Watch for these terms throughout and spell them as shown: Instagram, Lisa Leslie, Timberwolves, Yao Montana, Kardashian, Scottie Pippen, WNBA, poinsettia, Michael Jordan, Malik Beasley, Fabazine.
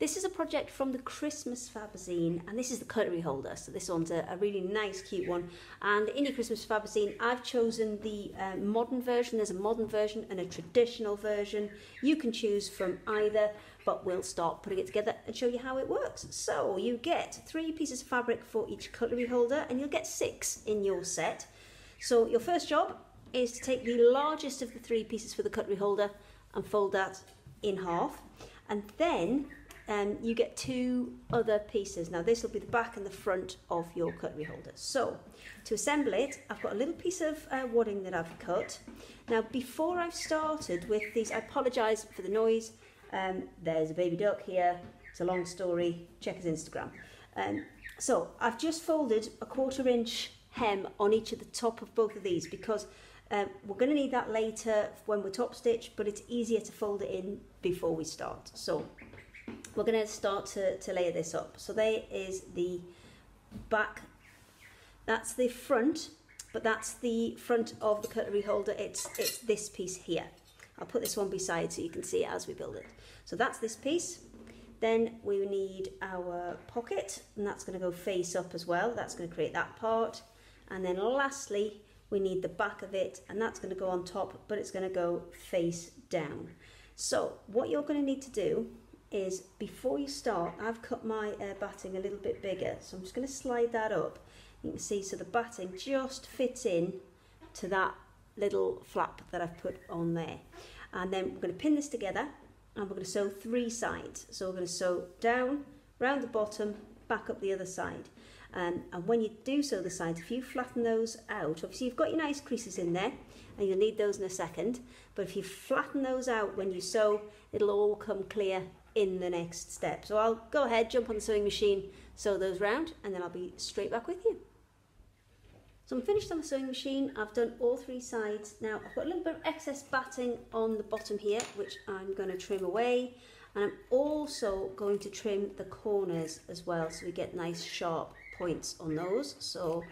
This is a project from the Christmas Fabazine, and this is the cutlery holder. So this one's a really nice, cute one. And in your Christmas Fabazine, I've chosen the modern version. There's a modern version and a traditional version. You can choose from either, but we'll start putting it together and show you how it works. So you get 3 pieces of fabric for each cutlery holder, and you'll get 6 in your set. So your first job is to take the largest of the 3 pieces for the cutlery holder and fold that in half, and then you get 2 other pieces. Now this will be the back and the front of your cutlery holder. So to assemble it, I've got a little piece of wadding that I've cut. Now before I've started with these, I apologise for the noise. There's a baby duck here. It's a long story. Check his Instagram. So I've just folded a 1/4 inch hem on each of the top of both of these, because we're going to need that later when we top stitch, but it's easier to fold it in before we start. So we're going to start to layer this up. So there is the back, that's the front, but that's the front of the cutlery holder. It's this piece here. I'll put this one beside so you can see it as we build it. So that's this piece. Then we need our pocket, and that's going to go face up as well. That's going to create that part. And then lastly, we need the back of it, and that's going to go on top, but it's going to go face down. So what you're going to need to do is, before you start, I've cut my batting a little bit bigger, so I'm just going to slide that up. You can see, so the batting just fits in to that little flap that I've put on there. And then we're going to pin this together, and we're going to sew 3 sides. So we're going to sew down, round the bottom, back up the other side. And when you do sew the sides, if you flatten those out, obviously you've got your nice creases in there, and you'll need those in a second, but if you flatten those out when you sew, it'll all come clear in the next step. So I'll go ahead, jump on the sewing machine, sew those round, and then I'll be straight back with you. So I'm finished on the sewing machine. I've done all 3 sides. Now I've got a little bit of excess batting on the bottom here, which I'm going to trim away. And I'm also going to trim the corners as well, so we get nice sharp points on those. So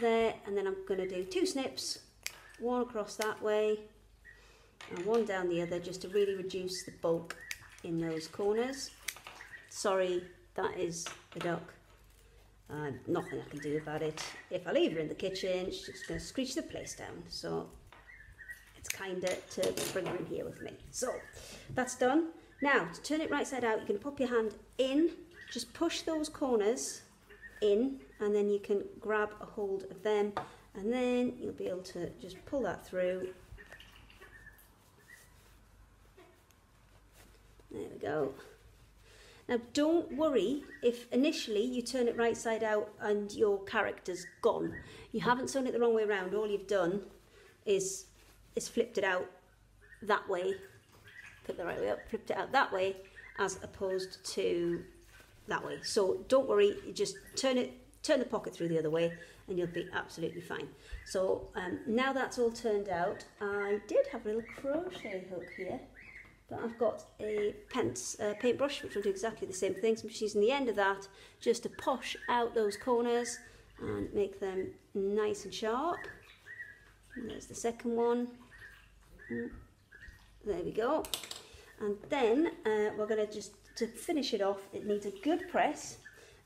there, and then I'm going to do 2 snips, one across that way and one down the other, just to really reduce the bulk in those corners. Sorry, that is the duck. Nothing I can do about it. If I leave her in the kitchen, she's just going to screech the place down. So it's kinder to bring her in here with me. So that's done. Now, to turn it right side out, you can pop your hand in, just push those corners in, and then you can grab a hold of them, and then you'll be able to just pull that through. There we go. Now don't worry if initially you turn it right side out and your character's gone. You haven't sewn it the wrong way around. All you've done is flipped it out that way, put the right way up, flipped it out that way as opposed to that way. So don't worry, you just turn the pocket through the other way and you'll be absolutely fine. So now that's all turned out, I did have a little crochet hook here. I've got a paintbrush which will do exactly the same thing, so I'm just using the end of that just to push out those corners and make them nice and sharp. And there's the second one. There we go. And then we're going to just, to finish it off, it needs a good press,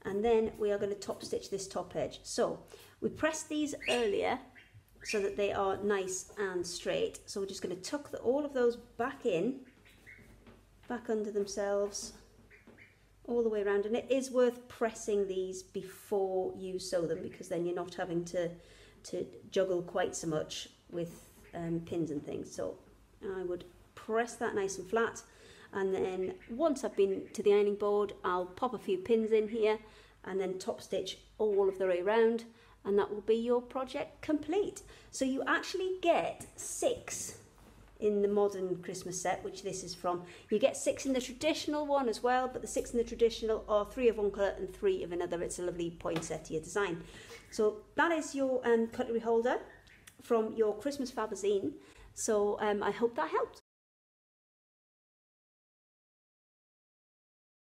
and then we are going to top stitch this top edge. So we pressed these earlier so that they are nice and straight, so we're just going to tuck all of those back in, back under themselves all the way around. And it is worth pressing these before you sew them, because then you're not having to juggle quite so much with pins and things. So I would press that nice and flat, and then once I've been to the ironing board, I'll pop a few pins in here and then top stitch all of the way around, and that will be your project complete. So you actually get 6 in the modern Christmas set, which this is from. You get 6 in the traditional one as well, but the 6 in the traditional are 3 of one colour and 3 of another. It's a lovely poinsettia design. So that is your cutlery holder from your Christmas Fabazine. So I hope that helped.